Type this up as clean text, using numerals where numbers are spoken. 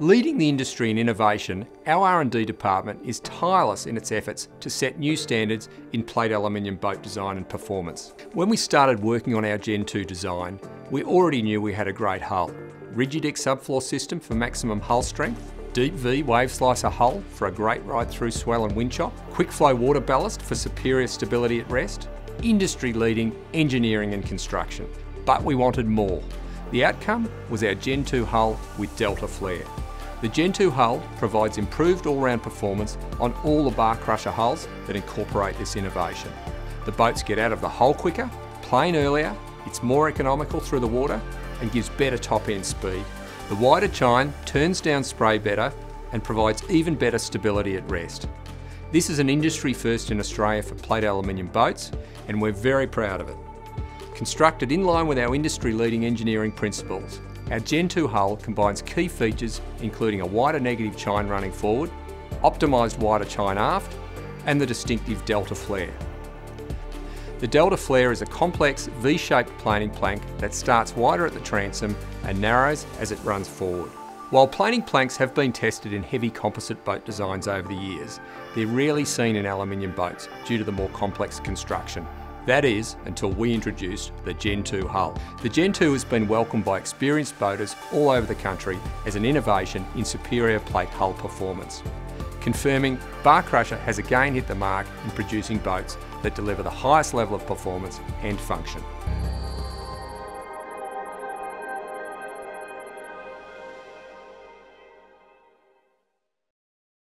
Leading the industry in innovation, our R&D department is tireless in its efforts to set new standards in plate aluminium boat design and performance. When we started working on our Gen 2 design, we already knew we had a great hull. Rigideck subfloor system for maximum hull strength, Deep V wave slicer hull for a great ride through swell and wind chop, quick flow water ballast for superior stability at rest, industry leading engineering and construction. But we wanted more. The outcome was our Gen 2 hull with Delta Flare. The Gen 2 hull provides improved all-round performance on all the Bar Crusher hulls that incorporate this innovation. The boats get out of the hull quicker, plane earlier, it's more economical through the water and gives better top-end speed. The wider chine turns down spray better and provides even better stability at rest. This is an industry first in Australia for plate aluminium boats and we're very proud of it. Constructed in line with our industry-leading engineering principles, our Gen 2 hull combines key features including a wider negative chine running forward, optimised wider chine aft, and the distinctive Delta Flare. The Delta Flare is a complex V-shaped planing plank that starts wider at the transom and narrows as it runs forward. While planing planks have been tested in heavy composite boat designs over the years, they're rarely seen in aluminium boats due to the more complex construction. That is, until we introduced the Gen 2 hull. The Gen 2 has been welcomed by experienced boaters all over the country as an innovation in superior plate hull performance. Confirming, Bar Crusher has again hit the mark in producing boats that deliver the highest level of performance and function.